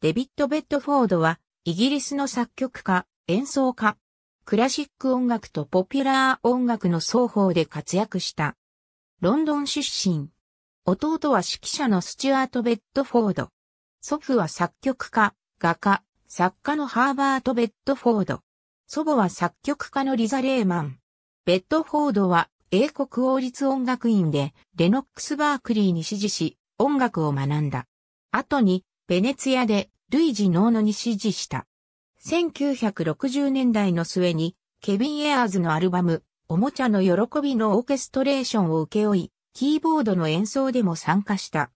デビッド・ベッドフォードは、イギリスの作曲家、演奏家。クラシック音楽とポピュラー音楽の双方で活躍した。ロンドン出身。弟は指揮者のスチュアート・ベッドフォード。祖父は作曲家、画家、作家のハーバート・ベッドフォード。祖母は作曲家のリザ・レーマン。ベッドフォードは英国王立音楽院でレノックス・バークリーに師事し音楽を学んだ。後にベネツィアでルイジ・ノーノに師事した。1960年代の末にケビン・エアーズのアルバムおもちゃの喜びのオーケストレーションを請け負い、キーボードの演奏でも参加した。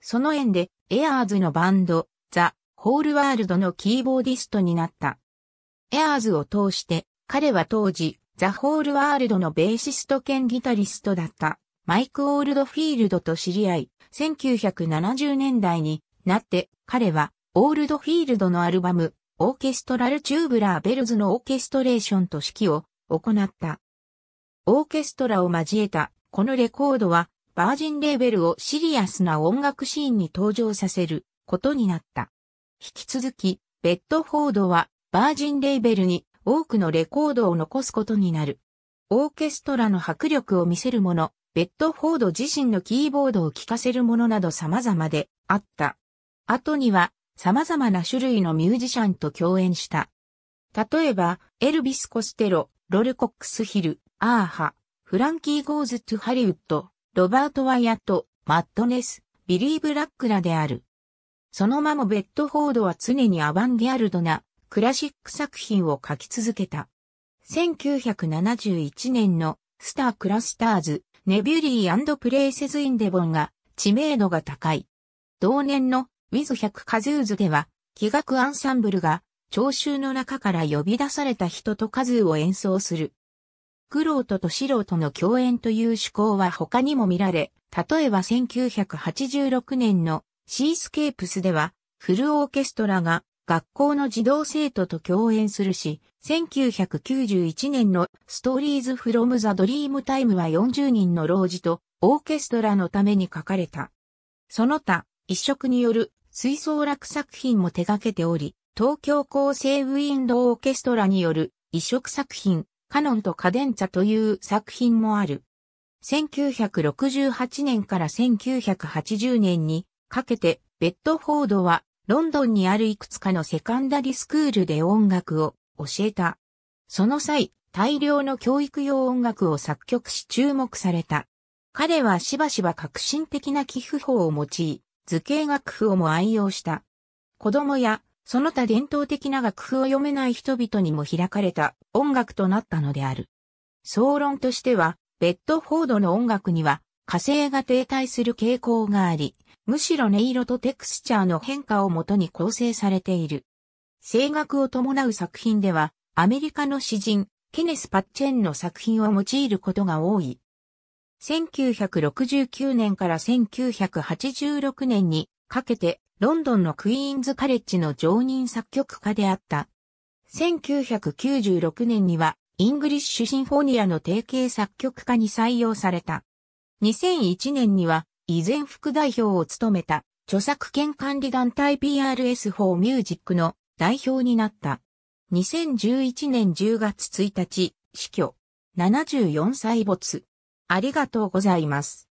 その縁でエアーズのバンドザ・ホールワールドのキーボーディストになった。エアーズを通して、彼は当時、ザ・ホールワールドのベーシスト兼ギタリストだった、マイク・オールドフィールドと知り合い、1970年代になって、彼は、オールドフィールドのアルバム、オーケストラル・チューブラー・ベルズのオーケストレーションと指揮を行った。オーケストラを交えた、このレコードは、バージンレーベルをシリアスな音楽シーンに登場させることになった。引き続き、ベッドフォードは、バージンレーベルに多くのレコードを残すことになる。オーケストラの迫力を見せるもの、ベッドフォード自身のキーボードを聴かせるものなど様々であった。後には様々な種類のミュージシャンと共演した。例えば、エルビス・コステロ、ロル・コックス・ヒル、a-ha、フランキー・ゴーズ・トゥ・ハリウッド、ロバート・ワイアット、マッドネス、ビリー・ブラックらである。その間もベッドフォードは常にアバンギャルドな、クラシック作品を書き続けた。1971年のスター・クラスターズ、ネビュリー&プレイセズ・イン・デボンが知名度が高い。同年のウィズ・100・カズーズでは、器楽アンサンブルが聴衆の中から呼び出された人とカズーを演奏する。玄人と素人の共演という趣向は他にも見られ、例えば1986年のシースケープスでは、フルオーケストラが学校の児童生徒と共演するし、1991年のストーリーズ・フロム・ザ・ドリーム・タイムは40人の老児とオーケストラのために書かれた。その他、一色による吹奏楽作品も手掛けており、東京厚生ウィンド・オーケストラによる一色作品、カノンとカデンツァという作品もある。1968年から1980年にかけて、ベッドフォードは、ロンドンにあるいくつかのセカンダリスクールで音楽を教えた。その際、大量の教育用音楽を作曲し注目された。彼はしばしば革新的な寄付法を用い、図形楽譜をも愛用した。子供や、その他伝統的な楽譜を読めない人々にも開かれた音楽となったのである。総論としては、ベッドフォードの音楽には、火星が停滞する傾向があり、むしろ音色とテクスチャーの変化をもとに構成されている。声楽を伴う作品では、アメリカの詩人、ケネス・パッチェンの作品を用いることが多い。1969年から1986年にかけて、ロンドンのクイーンズ・カレッジの常任作曲家であった。1996年には、イングリッシュ・シンフォニアの提携作曲家に採用された。2001年には、以前副代表を務めた著作権管理団体 PRS for Music の代表になった。2011年10月1日、死去。74歳没。ありがとうございます。